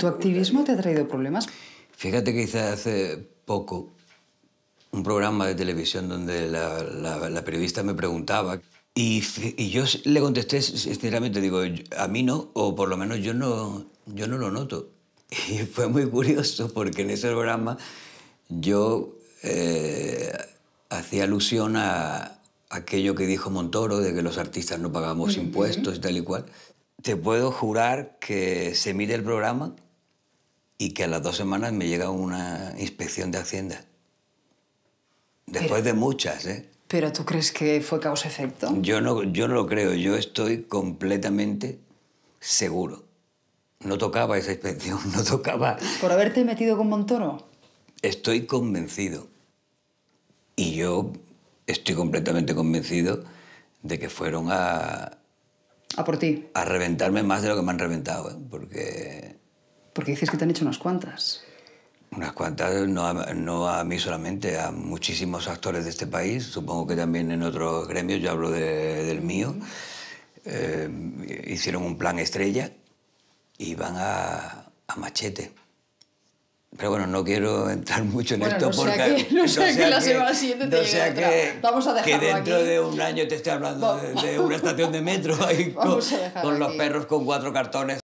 ¿Tu activismo te ha traído problemas? Fíjate que hice hace poco un programa de televisión donde la periodista me preguntaba y yo le contesté sinceramente, digo, a mí no, o por lo menos yo no lo noto. Y fue muy curioso porque en ese programa yo hacía alusión a aquello que dijo Montoro de que los artistas no pagamos impuestos y tal y cual. Te puedo jurar que se mide el programa y que a las 2 semanas me llega una inspección de Hacienda. Después de muchas, ¿eh? ¿Pero tú crees que fue causa-efecto? Yo no lo creo. Yo estoy completamente seguro. No tocaba esa inspección, no tocaba... ¿Por haberte metido con Montoro? Estoy convencido. Y yo estoy completamente convencido de que fueron a... ¿A por ti? A reventarme más de lo que me han reventado, ¿eh? Porque... Porque dices que te han hecho unas cuantas. Unas cuantas, no a mí solamente, a muchísimos actores de este país, supongo que también en otros gremios, yo hablo del mío. Hicieron un plan estrella y van a machete. Pero bueno, no quiero entrar mucho en esto porque... No sea que la semana siguiente te llegue otra. Vamos a dejarlo aquí. Que dentro de un año te esté hablando de una estación de metro ahí con los perros con 4 cartones.